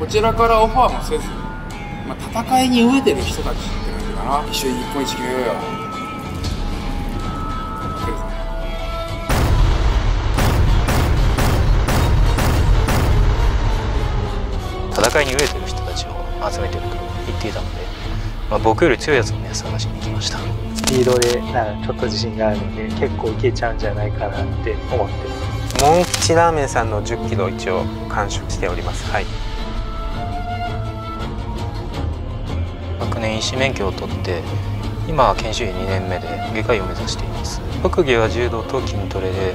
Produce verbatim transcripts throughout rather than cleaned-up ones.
こちらからオファーもせず、まあ、戦いに飢えてる人たちって感じかな。一緒に日本一決めようよ。戦いに飢えてる人たちを集めてると言っていたので、まあ、僕より強いやつをね探しに行きました。スピードでなんかちょっと自信があるので結構いけちゃうんじゃないかなって思ってます。モン吉ラーメンさんのじゅっキロを一応完食しております。はい。昨年医師免許を取って、今は研修医にねんめで外科医を目指しています。特技は柔道と筋トレで、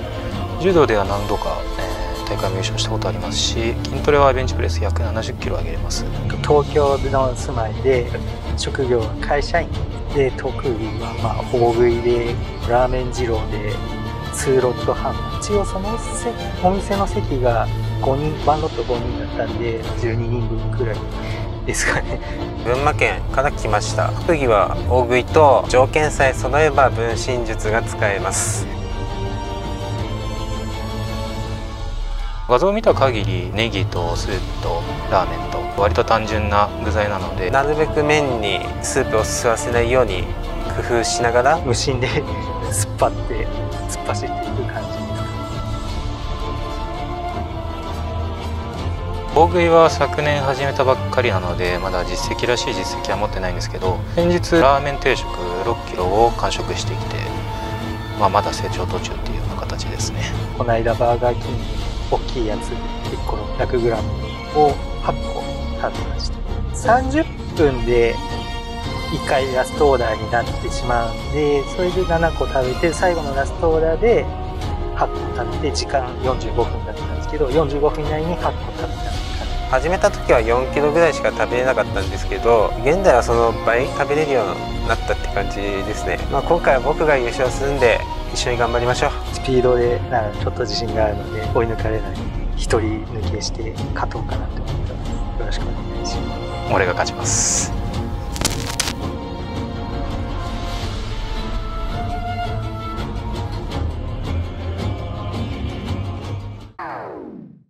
柔道では何度か、えー、大会も優勝したことありますし、筋トレはベンチプレス約ななじゅっキロ上げれます。東京の住まいで、職業は会社員で、特技はまあ大食いでラーメン二郎で。にロットはん、一応そのお店の席がごにん、ワンロットごにんだったんでじゅうににんぶんくらいですかね。群馬県から来ました。特技は大食いと、条件さえ揃えば分身術が使えます。画像を見た限りネギとスープとラーメンと割と単純な具材なので、なるべく麺にスープを吸わせないように工夫しながら無心で突っ張って突っ走っていく感じです。大食いは昨年始めたばっかりなので、まだ実績らしい実績は持ってないんですけど、先日ラーメン定食ろっキロを完食してきて、まあ、まだ成長途中っていうような形ですね。この間バーガーキング大きいやついっころっぴゃくグラムをはっこ食べました。さんじゅっぷんでいっかいラストオーダーになってしまうんで、それでななこ食べて、最後のラストオーダーではっこ食べて、時間よんじゅうごふんだったんですけど、よんじゅうごふん以内にはっこ食べたんです。始めた時はよんキロぐらいしか食べれなかったんですけど、現在はその倍食べれるようになったって感じですね。まあ、今回は僕が優勝するんで一緒に頑張りましょう。スピードでなんかちょっと自信があるので追い抜かれないひとり抜けして勝とうかなと思ってます。よろしくお願いします。俺が勝ちます。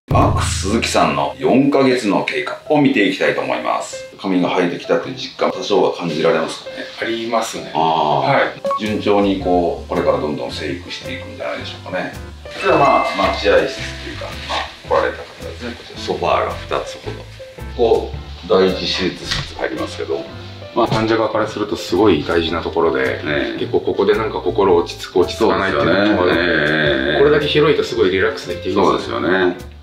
マックス鈴木さんのよんかげつの経過を見ていきたいと思います。髪が生えてきたという実感、多少は感じられますかね？ありますね。はい、順調にこうこれからどんどん生育していくんじゃないでしょうかね。ではまあ待合室というか、まあ、来られた方ですね。こちらソファーがふたつほど、こう第一手術室入りますけど、まあ、患者側からするとすごい大事なところで、ね、結構ここでなんか心落ち着く落ち着かないっていうのが、ね、これだけ広いとすごいリラックスできていいですよね。